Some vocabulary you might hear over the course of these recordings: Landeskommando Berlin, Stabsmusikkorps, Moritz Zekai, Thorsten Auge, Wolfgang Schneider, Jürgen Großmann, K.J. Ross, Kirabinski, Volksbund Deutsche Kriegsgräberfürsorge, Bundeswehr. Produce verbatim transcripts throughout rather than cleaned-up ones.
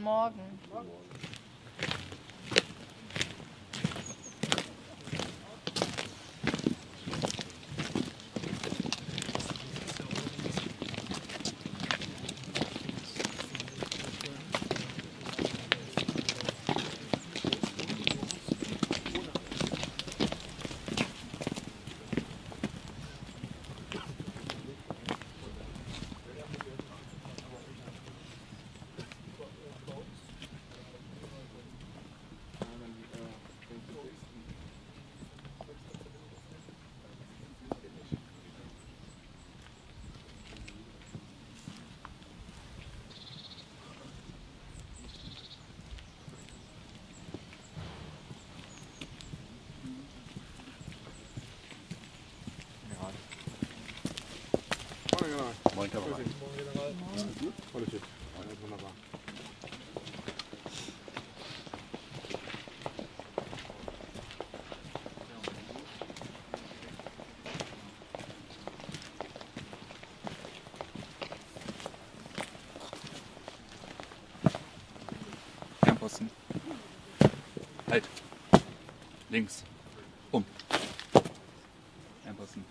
Guten Morgen. Moin, Herr General. Alles gut? Alles gut. Alles wunderbar. Herr Posten. Halt. Links. Um. Herr Posten.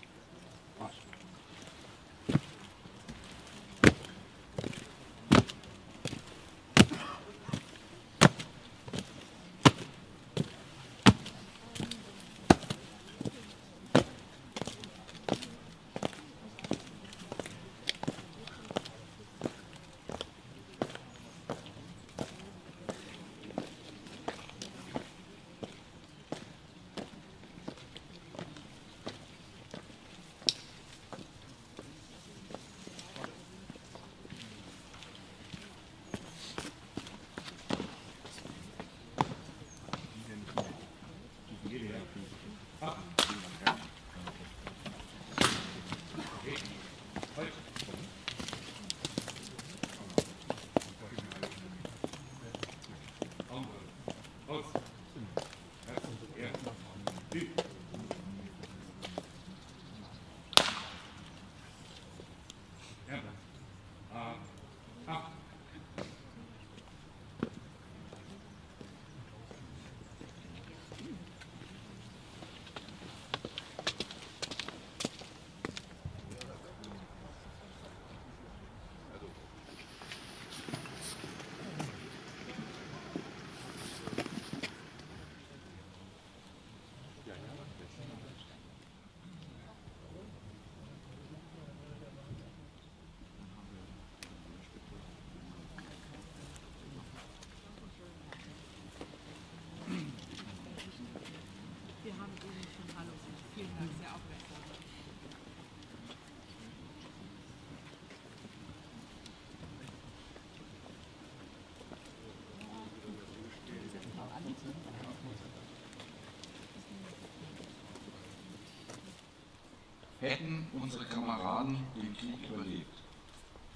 Hätten unsere Kameraden den Krieg überlebt,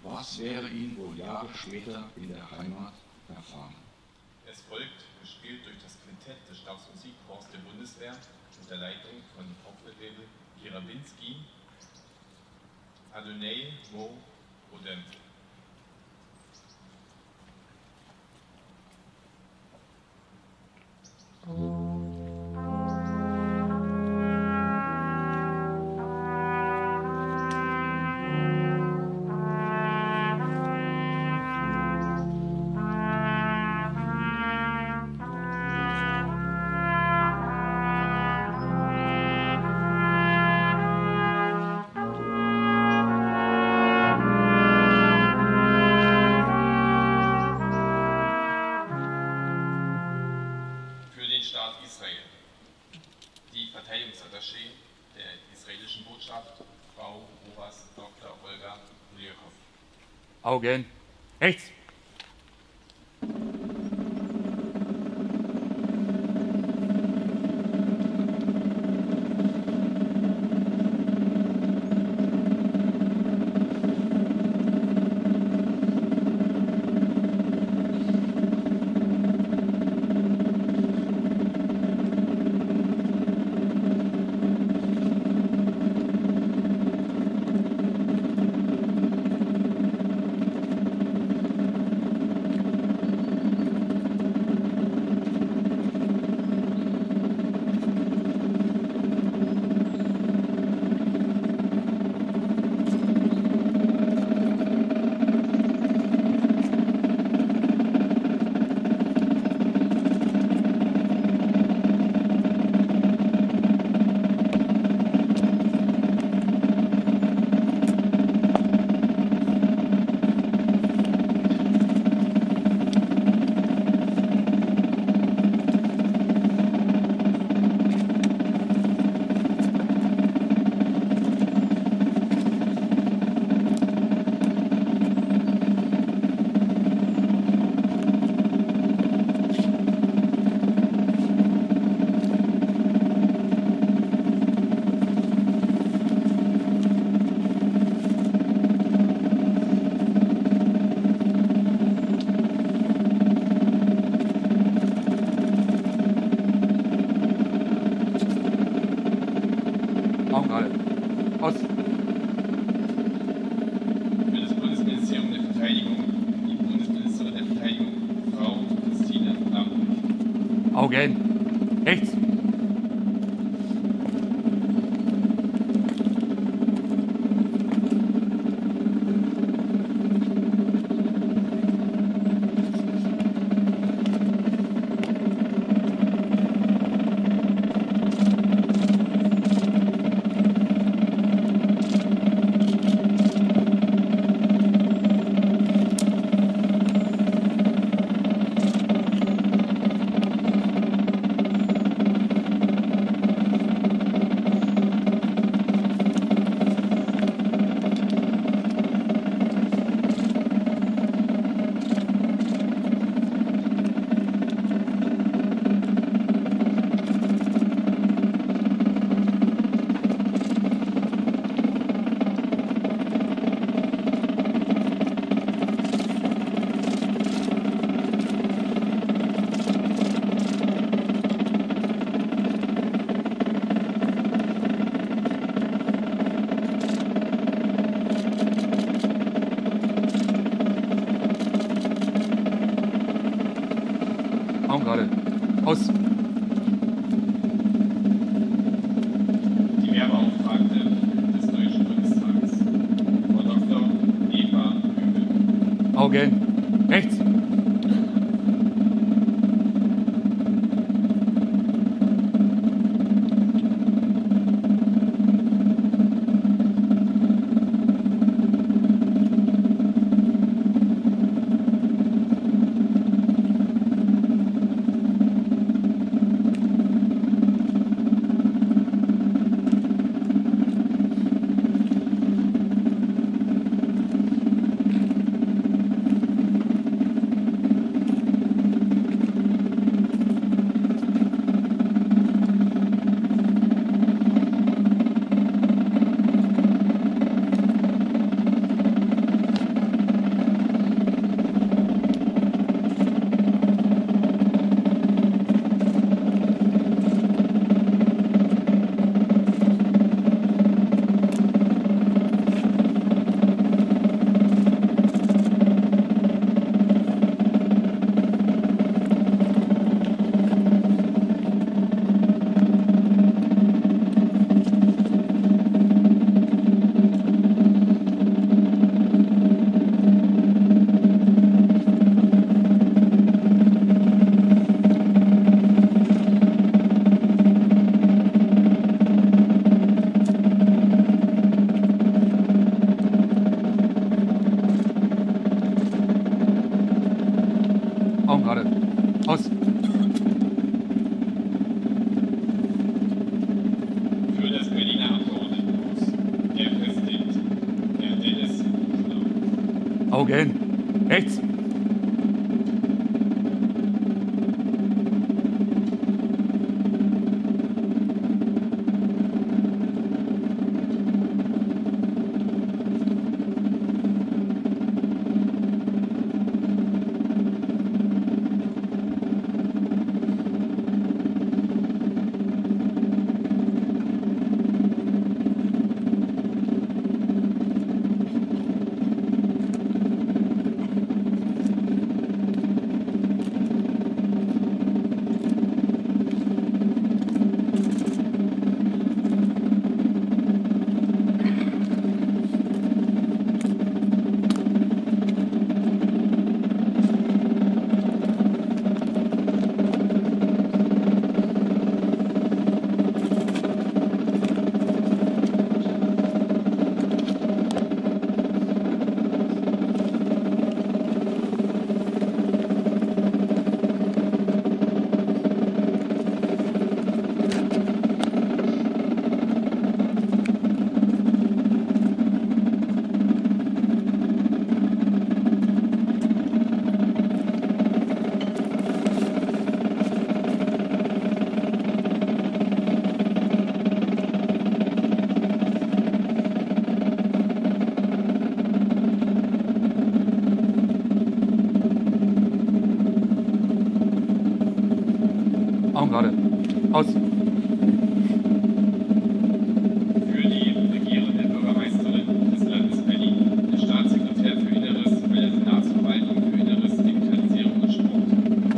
was wäre ihnen wohl Jahre später in der Heimat erfahren? Es folgt, gespielt durch das Quintett des Stabsmusikkorps der Bundeswehr unter Leitung von Hauptfeldwebel Kirabinski, Adonai Mo Odem. Augen. Rechts. Bogen. Rechts.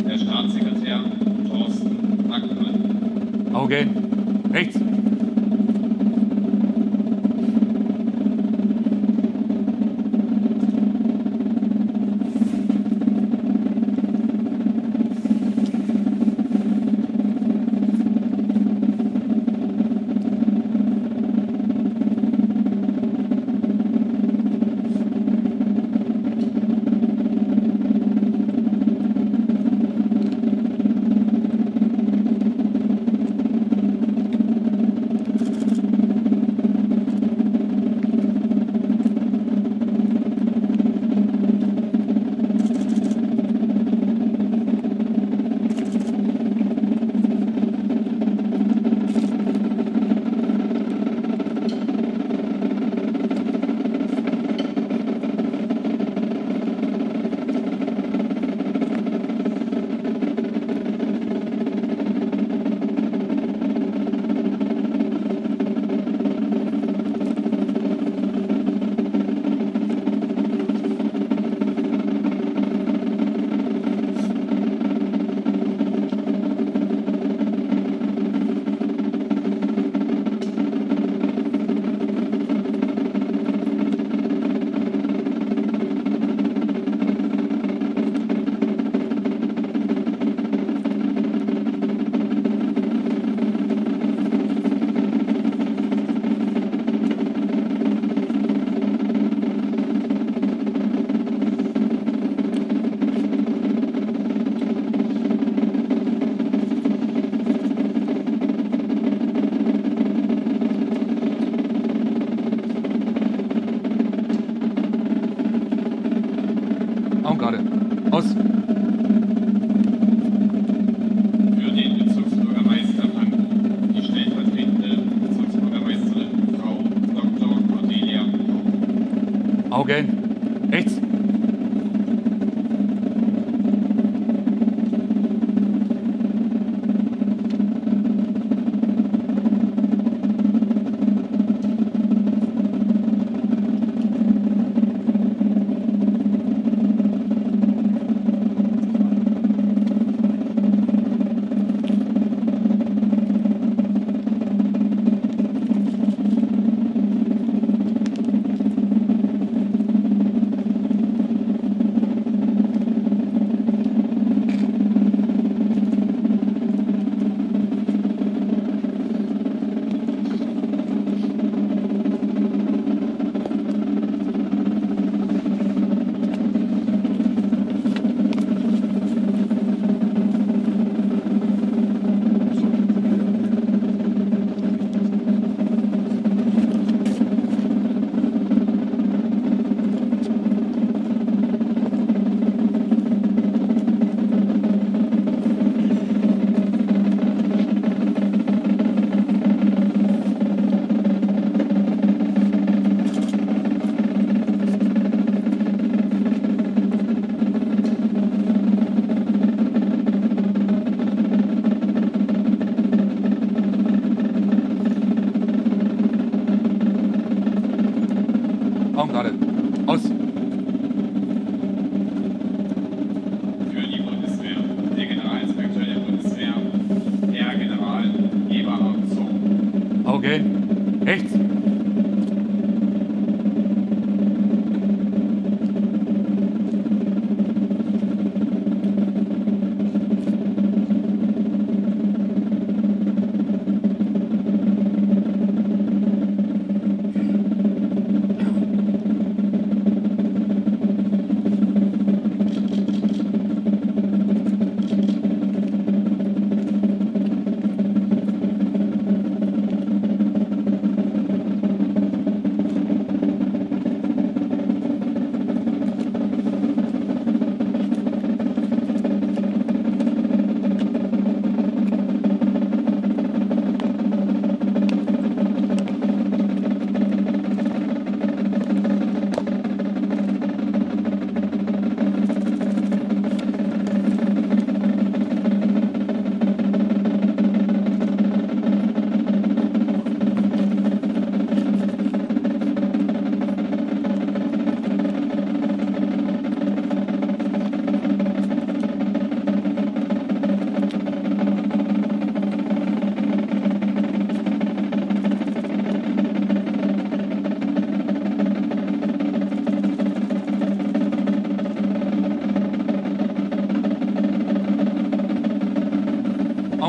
Staatssekretär Thorsten Auge. Rechts. Auge, rechts.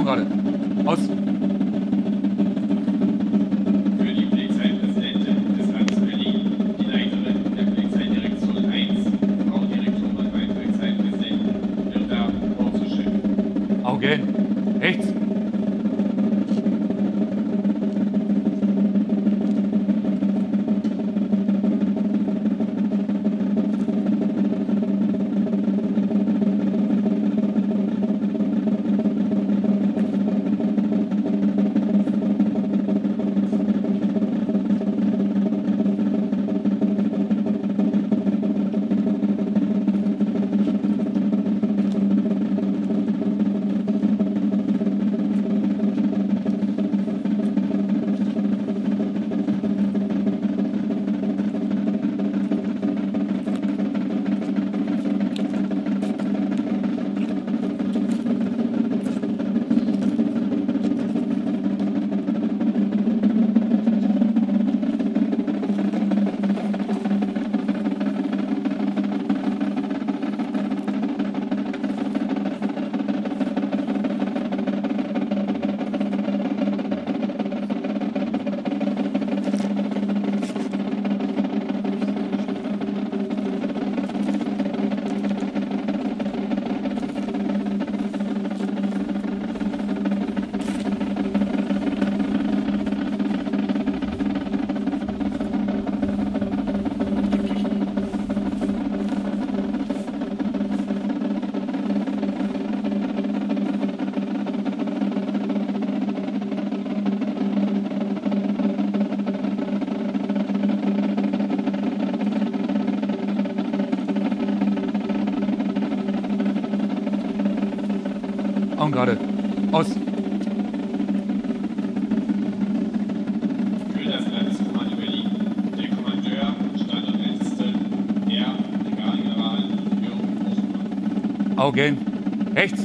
gerade. Aus. Rechts. Gerade. Aus. Für das Landeskommando Berlin, der Kommandeur, Standortälteste, er, Brigadegeneral, Jürgen Großmann. Augen. Rechts.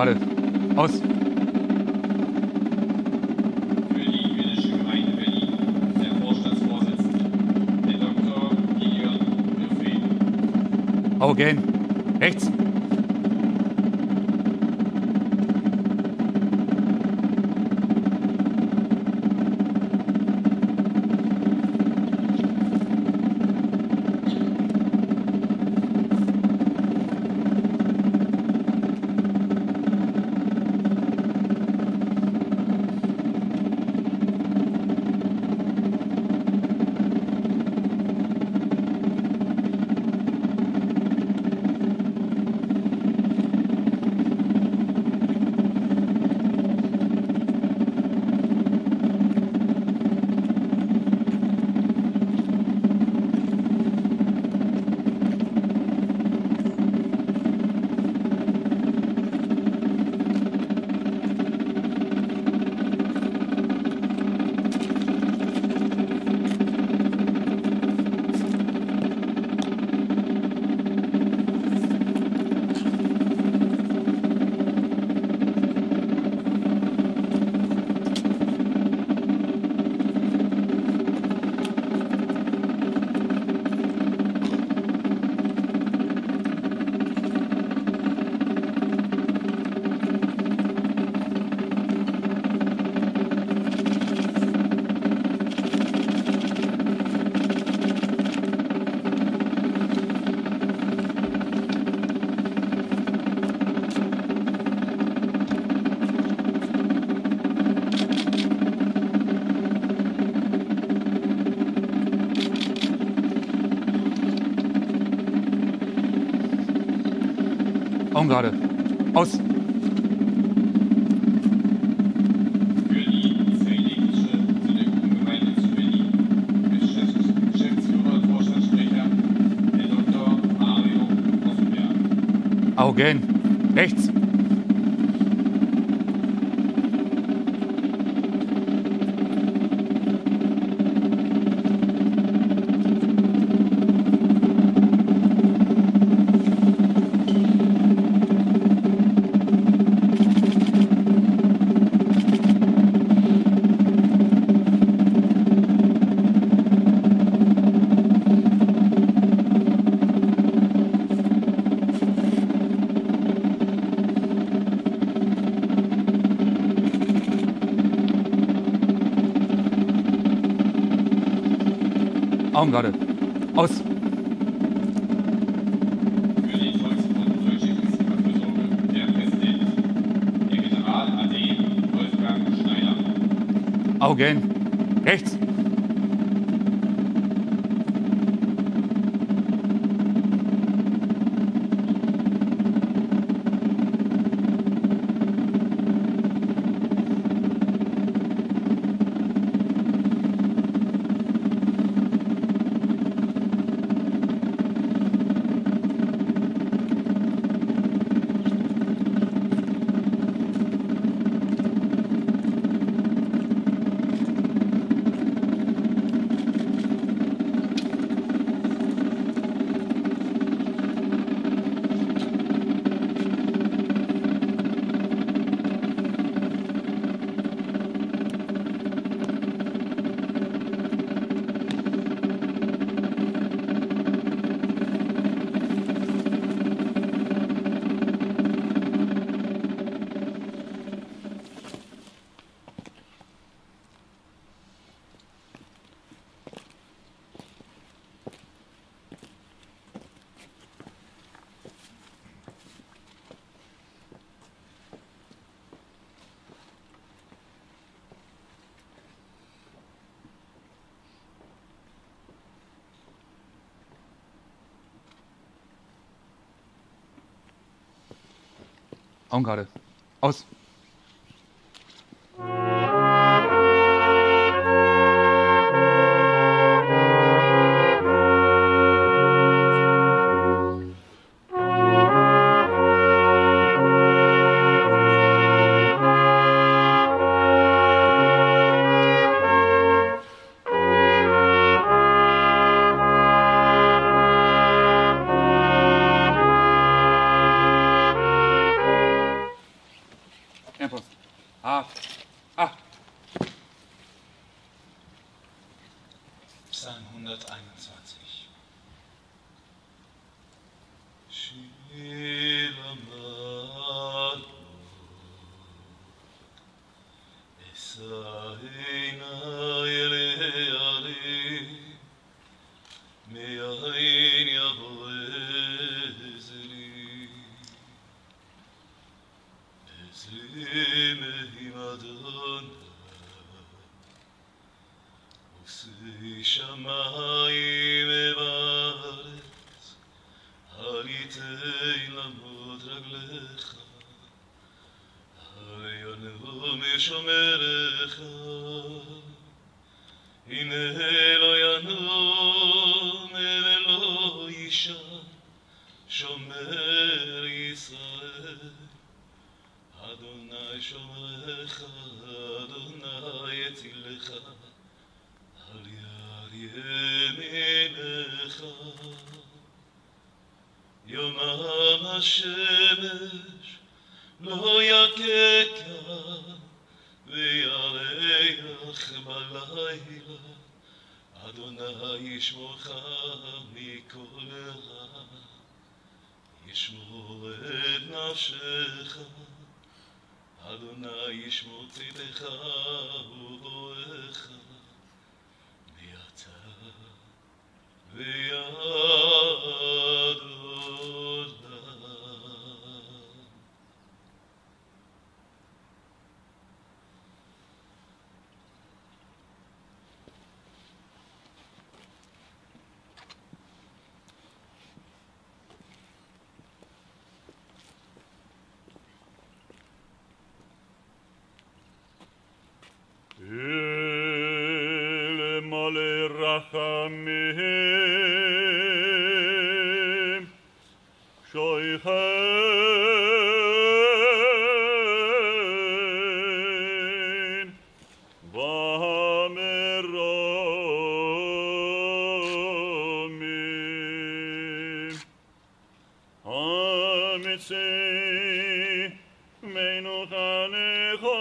Gerade. Aus. Augen. Rechts. Augen gerade. Aus. Augen. Rechts. Augen gerade. Aus. Für den Volksbund Deutsche Kriegsgräberfürsorge, der Präsident, der General A D Wolfgang Schneider. Augen. Rechts. Augen gerade. Aus. alle Rachamim, Shoichein, Vameramim, Amitzei, Menuchanecha,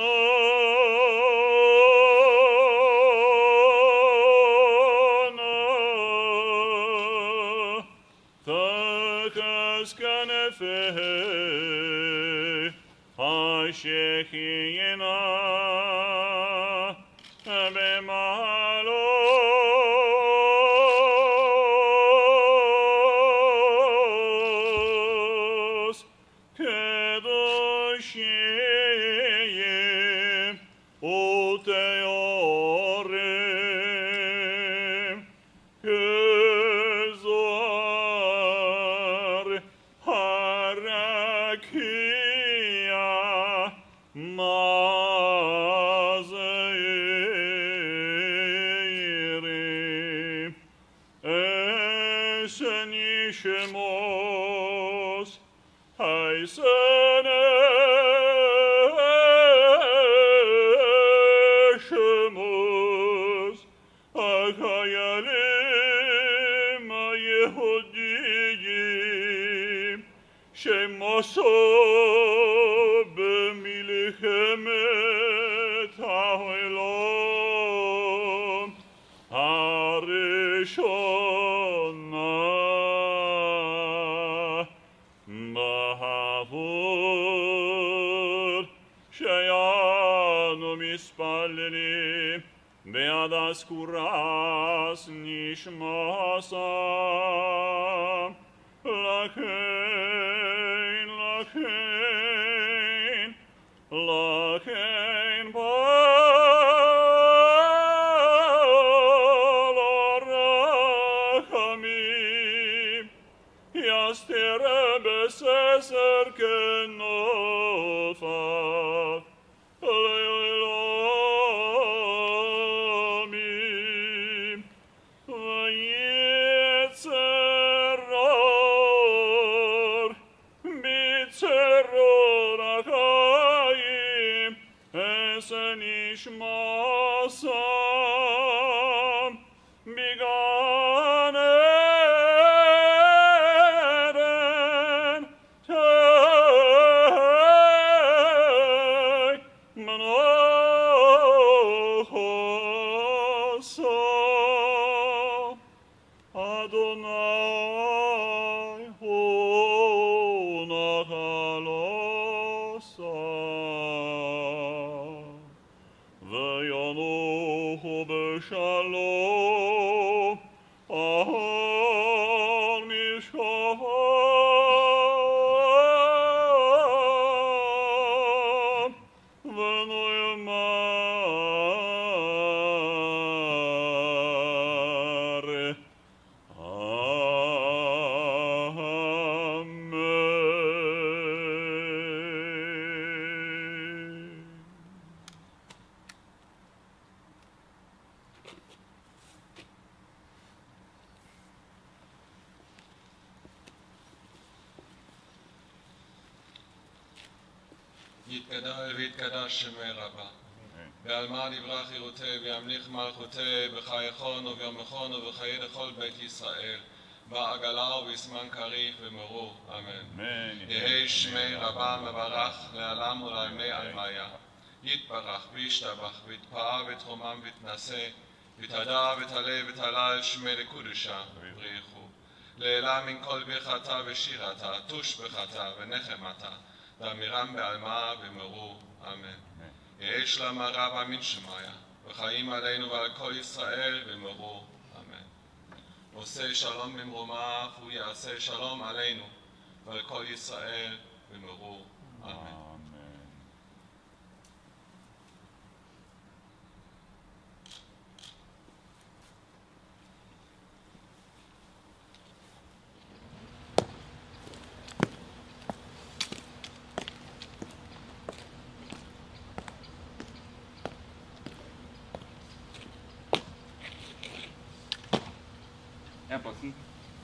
Shekhinah b'malos kedoshim uteorim k'zohar harakim Mazeirim Essen Yishmos Heißen Yishmos Achayalim Yehudim Shemoso Chemet ha'olam harishona b'havur sheyanu mispallim be'ad askuras nishmasam lachein lachein Lachein b'al rachamim Yastir b'seser k'nofav L'olamim V'yitzeror B'tzeror acham Essen Yishmasam began Eden Teg Menochosam Adonai Honachalasam V'yanochu b'shalom ahal mishkam v'noyamar יתגדל ויתקדש שמי רבה. ועלמא דברה חירותי וימליך מלכותי בחייכון וביומכון ובחיי דכל בית ישראל. בעגלה ובזמן כריך ומרור. אמן. יהי שמי רבה מברך לעלם ולעלמי עלמיה. יתברך וישתבח ויתפאר ותרומם ותנשא. ותדע ותעלה ותעלל שמי לקודשה ובריחו. לעילה מן כל ברכתה ושירתה, תוש ברכתה ונחמתה. דמירם בעלמה ומרור, אמן. יהי שלמה רבה מן שמיה, וחיים עלינו ועל כל ישראל ומרור, אמן. עושה שלום במרומיו, הוא יעשה שלום עלינו ועל כל ישראל ומרור, אמן. Herr Botzen.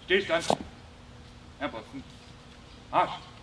Stillstand. Herr Botzen. Marsch.